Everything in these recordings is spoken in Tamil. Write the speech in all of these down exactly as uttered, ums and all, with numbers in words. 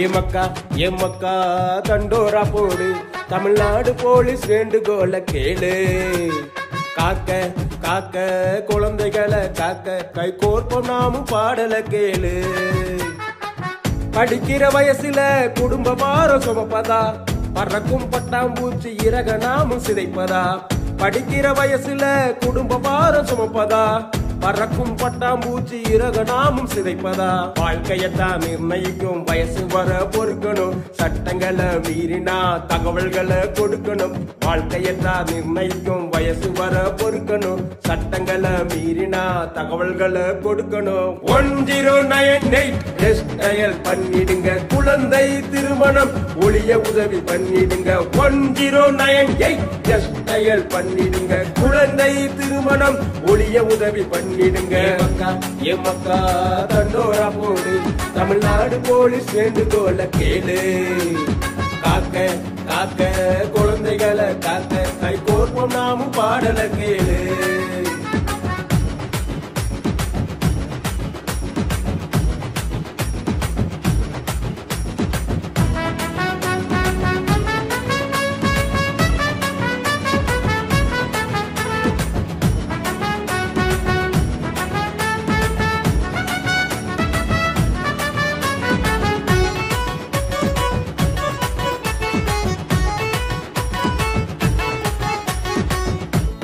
ஏமக்கா ஏமக்கா தண்டோரா போடு, தமிழ்நாடு போலீஸ் வேண்டுகோளை கேளு. காக்க காக்க குழந்தைகளை காக்க கை கோர்ப்போம் நாமும் பாடலை கேளு. படிக்கிற வயசுல குடும்ப பாரம் சுமப்பதா, பறக்கும் பட்டாம்பூச்சி இறக நாமும் சிதைப்பதா? படிக்கிற வயசுல குடும்ப பாரம் சுமப்பதா, பறக்கும் பட்டாம்பூச்சி இறக நாமும் சிதைப்பதா? வாழ்க்கையத்தான் நிர்ணயிக்கும் வயசு வர பொறுக்கணும், சட்டங்களை மீறினா தகவல்களை கொடுக்கணும். வாழ்க்கையத்தான் நிர்ணயிக்கும் வயசு வர பொறுக்கணும், சட்டங்களை மீறினா தகவல்களை கொடுக்கணும். One zero nine eight test dial பண்ணிடுங்க, குழந்தை திருமணம் ஒழிய உதவி பண்ணிடுங்க. One zero nine eight test dial பண்ணிடுங்க, குழந்தை திருமணம் ஒழிய உதவி பண்ணி. ஏமக்கா ஏமக்கா தண்டோரா போடு, தமிழ்நாடு போலீஸ் வேண்டுகோளை கேளு. காக்க காக்க குழந்தைகளை காக்க கை கோர்ப்போம் நாமும் பாடலை கேளு.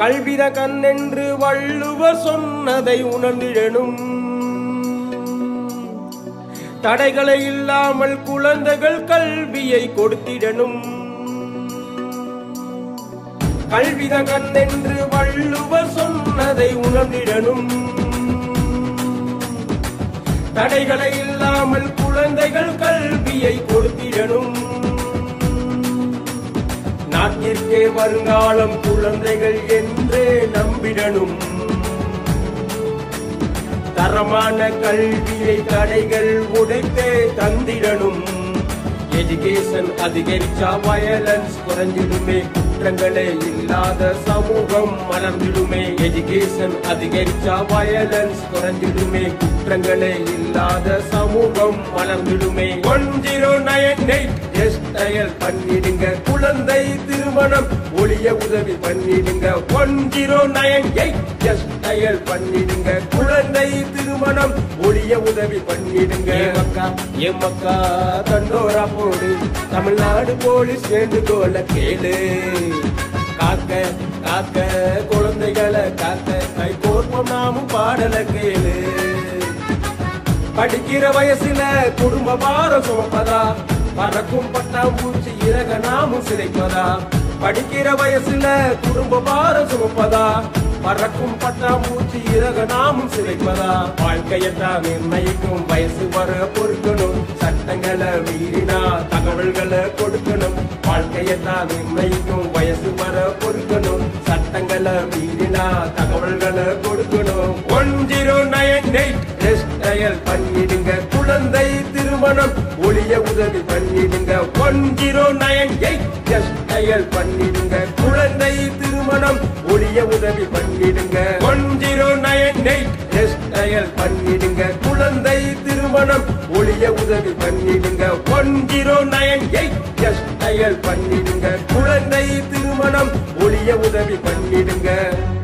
கல்வித கண்ணென்று வள்ளுவர் சொன்னதை உணர்ந்திடணும். தடைகளை இல்லாமல் குழந்தைகள் கல்வியை கொடுத்திடணும். கல்வித கண்ணென்று வள்ளுவர் சொன்னதை உணர்ந்திடணும். தடைகளை இல்லாமல் குழந்தைகள் கல்வியை கொடுத்திடணும். நாட்டிற்கே வருங்காலம் குழந்தைகள் என்றே நம்பிடணும். தரமான கல்வியை தடைகள் உடைத்தே தந்திடணும். எஜுகேஷன் அதிகரிச்சா வயலன்ஸ் குறைஞ்சிடுமே, குற்றங்களே இல்லாத சமூகம் மலர்ந்திடுமே. எஜுகேஷன் அதிகரிச்சா வயலன்ஸ் குறைஞ்சிடுமே, குற்றங்களே இல்லாத சமூகம் மலர்ந்திடுமே. One zero nine eight test dial பண்ணிடுங்க, குழந்தை திருமணம் ஒழிய உதவி பண்ணிடுங்க. One zero nine eight test dial பண்ணிடுங்க, குழந்தை திருமணம் ஒழிய உதவி பண்ணிடுங்க. ஏமக்கா ஏமக்கா தண்டோரா போடு, தமிழ்நாடு போலீஸ் வேண்டுகோளை கேளு. காக்க காக்க குழந்தைகளை காக்க கை கோர்ப்போம் நாமும் பாடலை கேளு. படிக்கிற வயசுல குடும்ப பாரம் சுமப்பதா, பறக்கும் பட்டாம்பூச்சி இறக நாமும் சிதைப்பதா? படிக்கிற வயசுல குடும்ப பாரம் சுமப்பதா, பறக்கும் பட்டாம்பூச்சி இறக நாமும் சிதைப்பதா? வாழ்க்கையத்தான் நிர்ணயிக்கும் வயசு வர பொறுக்கணும், சட்டங்களை மீறினா தகவல்களை கொடுக்கணும். வாழ்க்கையத்தான் நிர்ணயிக்கும் வயசு வர பொறுக்கணும், சட்டங்களை மீறினா தகவல்களை கொடுக்கணும். One zero nine eight test dial பண்ணிடுங்க, குழந்தை திருமணம் ஒழிய உதவி பண்ணிடுங்க. One zero nine eight test dial பண்ணிடுங்க, குழந்தை திருமணம் ஒழிய உதவி பண்ணிடுங்க. One zero nine eight test dial பண்ணிடுங்க, குழந்தை திருமணம் ஒழிய உதவி பண்ணிடுங்க. One zero nine eight test dial பண்ணிடுங்க, குழந்தை திருமணம் ஒழிய உதவி பண்ணிடுங்க.